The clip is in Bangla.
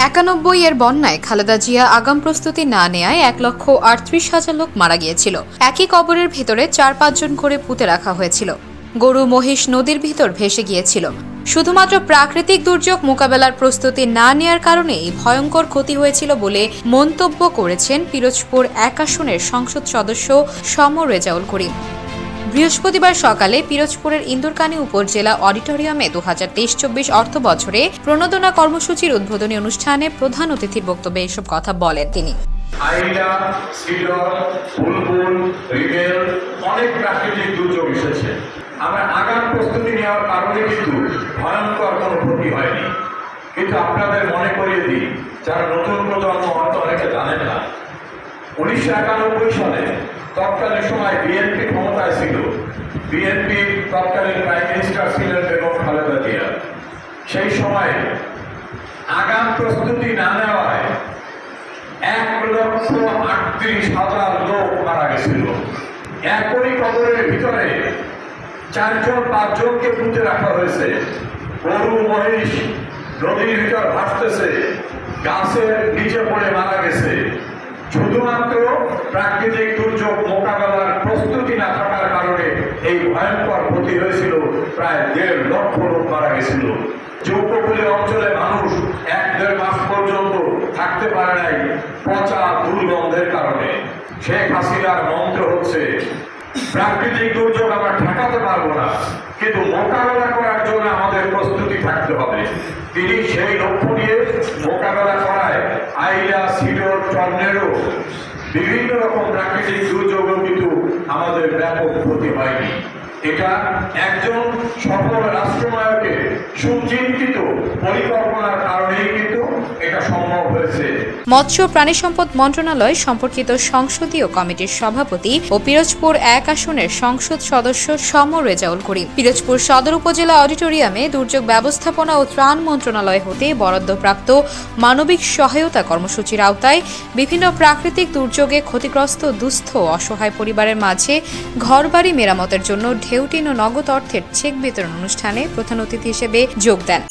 91 এর বন্যায় খালেদা জিয়া আগাম প্রস্তুতি না নেয়ায় 1,38,000 লোক মারা গিয়েছিল। একই কবরের ভিতরে 4-5 জন করে পুঁতে রাখা হয়েছিল। গরু মহিষ নদীর ভিতর ভেসে গিয়েছিল। শুধুমাত্র প্রাকৃতিক দুর্যোগ মোকাবেলার প্রস্তুতি না নেয়ার কারণেই ভয়ঙ্কর ক্ষতি হয়েছিল বলে মন্তব্য করেছেন পিরোজপুর 1 আসনের সংসদ সদস্য সমর রেজাউল করিম। বৃহস্পতিবার সকালে পিরোজপুরের ইন্দুরকানী উপজেলা অডিটোরিয়ামে 2023-24 অর্থ বছরে প্রণোদনা কর্মসূচির উদ্বোধনী অনুষ্ঠানে প্রধান অতিথির বক্তব্যে এসব কথা বলেন তিনি। অনেক প্রাকৃতিক দুর্যোগ এসেছে, আমরা আগাম প্রস্তুতি নেওয়ার কারণে কিন্তু ভয়ঙ্কর কোনো ক্ষতি হয়নি। কিন্তু আপনাদের মনে করিয়ে দিই, যারা নতুন প্রজন্ম অন্ত অনেকে জানেন না, 1991 সালে তৎকালীন সময় বিএনপি ক্ষমতায় ছিল। বিএনপির তৎকালীন প্রাইম মিনিস্টার ছিলেন বেগম খালেদা জিয়া। সেই সময় আগাম প্রস্তুতি না নেওয়ায় 1,38,000 লোক মারা গেছিল। একই কবরের ভিতরে 4-5 জনকে পুঁতে রাখা হয়েছে। গরু মহিষ নদীর ভিতর ভাসতেছে, গাছের নিচে পড়ে মারা গেছে। শুধুমাত্র প্রাকৃতিক দুর্যোগ মোকাবেলার প্রস্তুতি না থাকার কারণে এই ভয়ঙ্কর ক্ষতি হয়েছিল। প্রায় 1.5 লক্ষ লোক মারা গেছিল। উপকূলীয় অঞ্চলে মানুষ 1-1.5 মাস পর্যন্ত থাকতে পারে নাই পচা দুর্গন্ধের কারণে। শেখ হাসিনার মন্ত্র হচ্ছে, প্রাকৃতিক দুর্যোগ আমরা ঠেকাতে পারবো না, কিন্তু মোকাবেলা করার জন্য আমাদের প্রস্তুতি থাকতে হবে। তিনি সেই লক্ষ্য নিয়ে মোকাবেলা করায় আইলা, সিডর, টর্নেডো বিভিন্ন রকম প্রাকৃতিক দুর্যোগও কিন্তু আমাদের ব্যাপক ক্ষতি হয়নি। এটা একজন সফল রাষ্ট্রনায়কের সুচিন্তিত পরিকল্পনার কারণেই কিন্তু এটা সম্ভব হয়েছে। মৎস্য প্রাণী সম্পদ মন্ত্রণালয় সম্পর্কিত সংসদীয় কমিটির সভাপতি ও পিরোজপুর 1 আসনের সংসদ সদস্য সমর রেজাউল করিম পিরোজপুর সদর উপজেলা অডিটোরিয়ামে দুর্যোগ ব্যবস্থাপনা ও ত্রাণ মন্ত্রণালয় হতে বরাদ্দপ্রাপ্ত মানবিক সহায়তা কর্মসূচির আওতায় বিভিন্ন প্রাকৃতিক দুর্যোগে ক্ষতিগ্রস্ত দুস্থ অসহায় পরিবারের মাঝে ঘরবাড়ি মেরামতের জন্য ঢেউটিন ও নগদ অর্থের চেক বিতরণ অনুষ্ঠানে প্রধান অতিথি হিসেবে যোগ দেন।